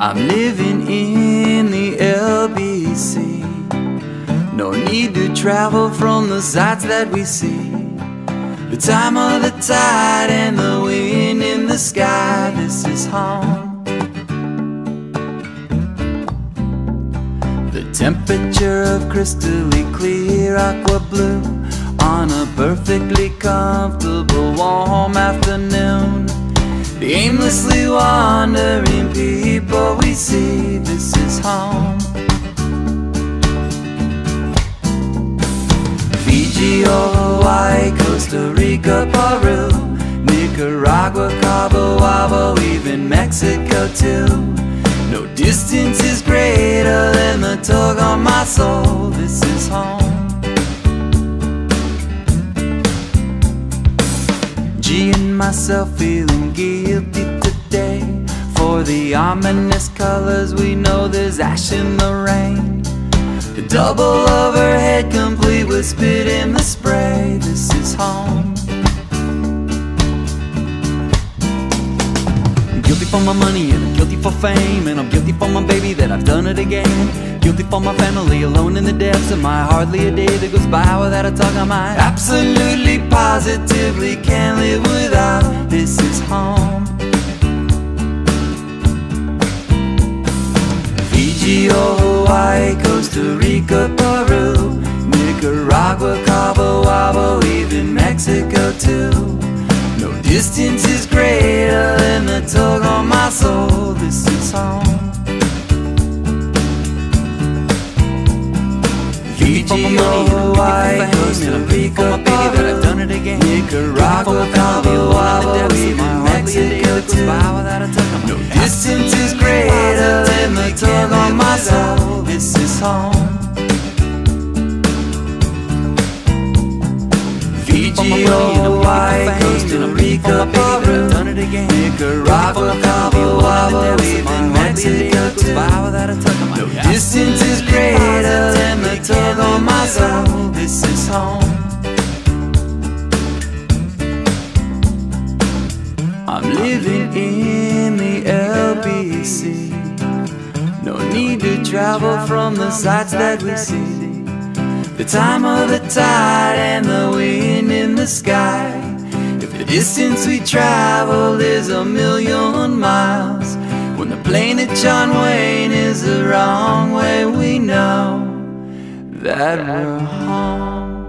I'm living in the LBC. No need to travel from the sights that we see. The time of the tide and the wind in the sky. This is home. The temperature of crystalline clear aqua blue on a perfectly comfortable warm afternoon. The aimlessly wandering people we see, this is home. Fiji or Hawaii, Costa Rica, Peru, Nicaragua, Cabo Wabo, even Mexico too. No distance is greater than the tug on my soul, this is home. G and myself feeling guilty today for the ominous colors. We know there's ash in the rain. The double overhead complete with spit in the spray. This is home. I'm guilty for my money and I'm guilty for fame, and I'm guilty for my baby that I've done it again. Guilty for my family alone in the depths of my. Hardly a day that goes by without a talk on my. Absolutely, positively can't live without. This is home. Fiji or Hawaii, Costa Rica, Peru, Nicaragua, Cabo Wabo, even Mexico too. No distance is greater than the tug on my soul. This is home. Fiji or Hawaii, Costa Rica, Peru, Nicaragua, Cabo Wabo, even Mexico too. No distance is greater than the tug on my soul. This is home. Fiji or Hawaii, Costa Rica, Peru, Nicaragua, Cabo Wabo, even Mexico too. No distance is greater than the tug on my soul. This is home. I'm living in the LBC. No need to travel from the sights that we see. The time of the tide and the wind in the sky. If the distance we travel is a million miles, when the plane at John Wayne is the wrong way, we know that we're home.